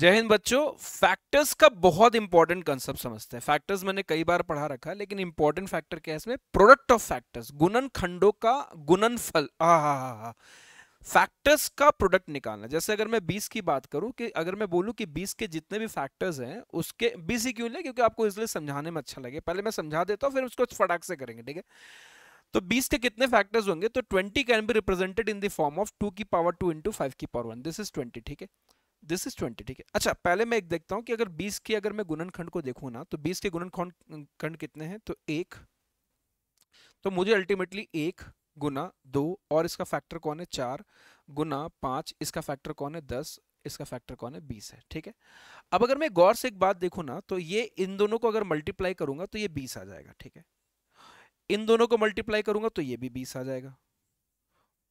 जय हिंद बच्चों। फैक्टर्स का बहुत इंपॉर्टेंट कंसेप्ट समझते हैं। फैक्टर्स मैंने कई बार पढ़ा रखा, लेकिन इंपॉर्टेंट फैक्टर क्या है इसमें? प्रोडक्ट ऑफ फैक्टर्स, गुणन खंडों का गुणनफल। फैक्टर्स का प्रोडक्ट निकालना। जैसे अगर मैं 20 की बात करूं, कि अगर मैं बोलूं कि 20 के जितने भी फैक्टर्स हैं उसके 20 ही क्यों लें, क्योंकि आपको इसलिए समझाने में अच्छा लगे, पहले मैं समझा देता हूं फिर उसको फटाक से करेंगे, ठीक है। तो 20 के कितने फैक्टर्स होंगे? तो 20 can be represented in the form of 2 की पावर 2 × 5 की पावर 1। दिस इज 20, ठीक है, दिस इज 20, ठीक है। अच्छा, पहले मैं एक देखता हूं कि अगर 20 की अगर मैं गुणनखंड को देखूं ना, तो 20 के गुणनखंड कितने हैं? तो 1। तो मुझे अल्टीमेटली 1 गुना 2, और इसका फैक्टर कौन है? 4 गुना 5, इसका फैक्टर कौन है? 10, इसका फैक्टर कौन है? 20 है, ठीक है। अब अगर मैं गौर से एक बात देखूं ना, तो ये इन दोनों को अगर मल्टीप्लाई करूंगा तो ये 20 आ जाएगा, ठीक है। इन दोनों को मल्टीप्लाई करूंगा तो ये भी 20 आ जाएगा,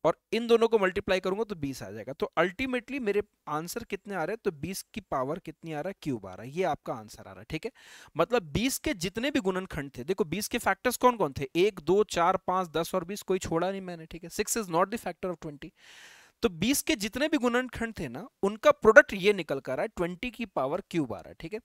और इन दोनों को मल्टीप्लाई करूंगा तो 20 आ जाएगा। तो अल्टीमेटली मेरे आंसर कितने आ रहे हैं? तो 20 की पावर कितनी आ रहा है? क्यूब आ रहा है। ये आपका आंसर आ रहा है, ठीक है। मतलब 20 के जितने भी गुणनखंड थे, देखो 20 के फैक्टर्स कौन कौन थे? 1, 2, 4, 5, 10 और 20, कोई छोड़ा नहीं मैंने, ठीक है। 6 is not the factor of 20। तो 20 के जितने भी गुणनखंड थे ना, उनका प्रोडक्ट ये निकल कर रहा है 20 की पावर क्यूब आ रहा है, ठीक है।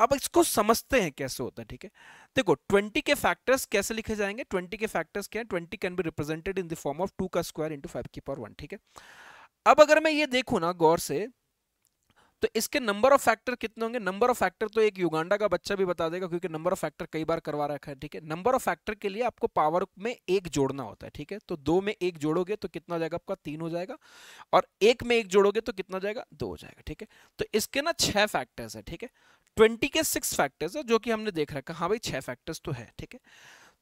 अब इसको समझते हैं कैसे होता है, ठीक है। देखो 20 के फैक्टर्स कैसे लिखे जाएंगे? 20 के फैक्टर्स क्या है? 20 can be represented in the form of 2 का स्क्वायर × 5 की पावर 1, ठीक है। अब अगर मैं ये देखूं ना गौर से, तो इसके नंबर ऑफ फैक्टर कितने होंगे? नंबर ऑफ फैक्टर तो एक युगांडा का बच्चा भी बता देगा, क्योंकि नंबर ऑफ फैक्टर कई बार करवा रखा है, ठीक है। नंबर ऑफ फैक्टर के लिए आपको पावर में 1 जोड़ना होता है, ठीक है। तो 2 में 1 जोड़ोगे तो कितना हो जाएगा आपका? 3 हो जाएगा, और 1 में 1 जोड़ोगे तो कितना हो जाएगा? 2 हो जाएगा, ठीक है। तो इसके ना 6 फैक्टर्स है, ठीक है। 20 के 6 फैक्टर्स है, जो कि हमने देख रखा, हाँ भाई 6 फैक्टर्स तो है, ठीक है।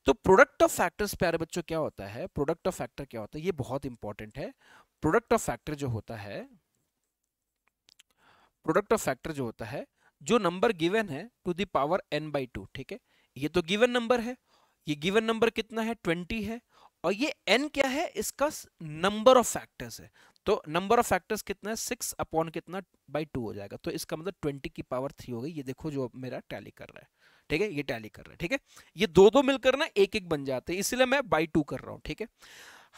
तो प्रोडक्ट ऑफ फैक्टर्स प्यारे बच्चों क्या होता है? प्रोडक्ट ऑफ फैक्टर क्या होता है? ये बहुत इंपॉर्टेंट है। प्रोडक्ट ऑफ फैक्टर जो होता है, जो नंबर गिवन है टू द पावर n/2, ठीक है। ये तो गिवन नंबर है, ये गिवन नंबर कितना है? 20 है, और ये n क्या है? इसका नंबर ऑफ फैक्टर्स है। तो नंबर ऑफ फैक्टर्स कितना है? 6/2 हो जाएगा। तो इसका मतलब 20 की पावर 3 हो गई। ये देखो जो मेरा टैली कर रहा है, ठीक है, ये टैली कर रहा है, ठीक है। ये 2 मिलकर ना 1-1 बन जाते हैं, इसीलिए मैं /2 कर रहा हूँ, ठीक है।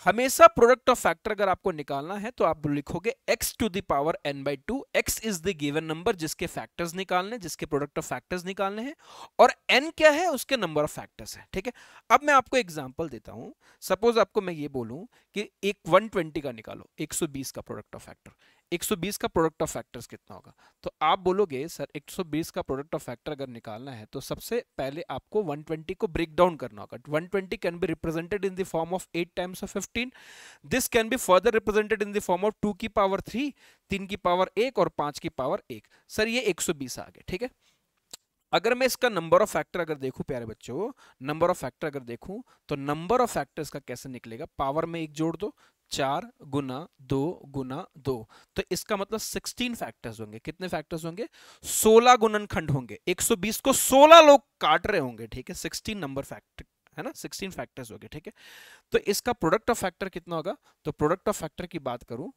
हमेशा प्रोडक्ट ऑफ फैक्टर अगर आपको निकालना है तो आप लिखोगे x to the power n/2। x is the given number जिसके फैक्टर्स निकालने, जिसके प्रोडक्ट ऑफ फैक्टर्स निकालने हैं, और n क्या है? उसके नंबर ऑफ फैक्टर्स है, ठीक है। अब मैं आपको एग्जांपल देता हूं। सपोज आपको मैं ये बोलूं कि 120 का निकालो, 120 का प्रोडक्ट ऑफ फैक्टर। 120 का प्रोडक्ट ऑफ फैक्टर्स कितना होगा? तो आप बोलोगे सर 120 का प्रोडक्ट ऑफ फैक्टर अगर निकालना है तो सबसे पहले आपको 120 को ब्रेक डाउन करना होगा। 120 can be represented in the form of 8 times of 15। This can be further represented in the form of 2 की पावर 3, 3 की पावर 1 और 5 की पावर 1। सर ये 120 आ गए, ठीक है। अगर मैं इसका नंबर ऑफ फैक्टर अगर देखूं प्यारे बच्चों, नंबर ऑफ फैक्टर अगर देखूं तो नंबर ऑफ फैक्टर्स का कैसे निकलेगा? पावर में 1 जोड़ दो, 4 गुना 2 गुना 2, तो इसका मतलब 16 फैक्टर्स होंगे। कितने फैक्टर्स होंगे? 16 गुणनखंड होंगे। 120 को 16 लोग काट रहे होंगे, ठीक है। 16 नंबर फैक्टर है ना, 16 फैक्टर्स हो गए, ठीक है। तो इसका प्रोडक्ट ऑफ फैक्टर कितना होगा? तो प्रोडक्ट ऑफ फैक्टर की बात करूं,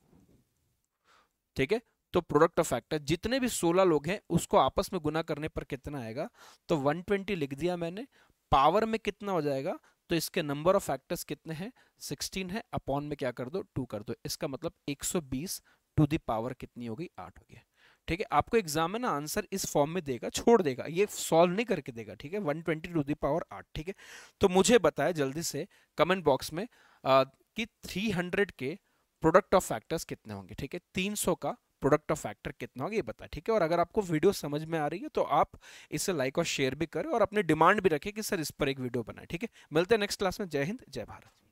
ठीक है, तो प्रोडक्ट ऑफ फैक्टर जितने भी 16 लोग हैं उसको आपस में गुना करने पर कितना आएगा? तो 120 लिख दिया मैंने। पावर में कितना हो जाएगा? तो इसके नंबर ऑफ फैक्टर्स कितने हैं? 16 है, अपॉन में क्या कर दो? 2 कर दो। इसका मतलब 120 टू दी पावर कितनी होगी? 8 हो गया, ठीक है। आपको एग्जाम में ना आंसर इस फॉर्म में देगा, छोड़ देगा, ये सॉल्व नहीं करके देगा, ठीक है। 120 टू दी पावर 8, ठीक है। तो मुझे बताया जल्दी से कमेंट बॉक्स में कि 300 के प्रोडक्ट ऑफ फैक्टर्स कितने होंगे, ठीक है। 300 का प्रोडक्ट ऑफ फैक्टर कितना होगा ये बता, ठीक है। और अगर आपको वीडियो समझ में आ रही है तो आप इसे लाइक और शेयर भी करें, और अपनी डिमांड भी रखें कि सर इस पर एक वीडियो बनाए, ठीक है। मिलते हैं नेक्स्ट क्लास में। जय हिंद, जय भारत।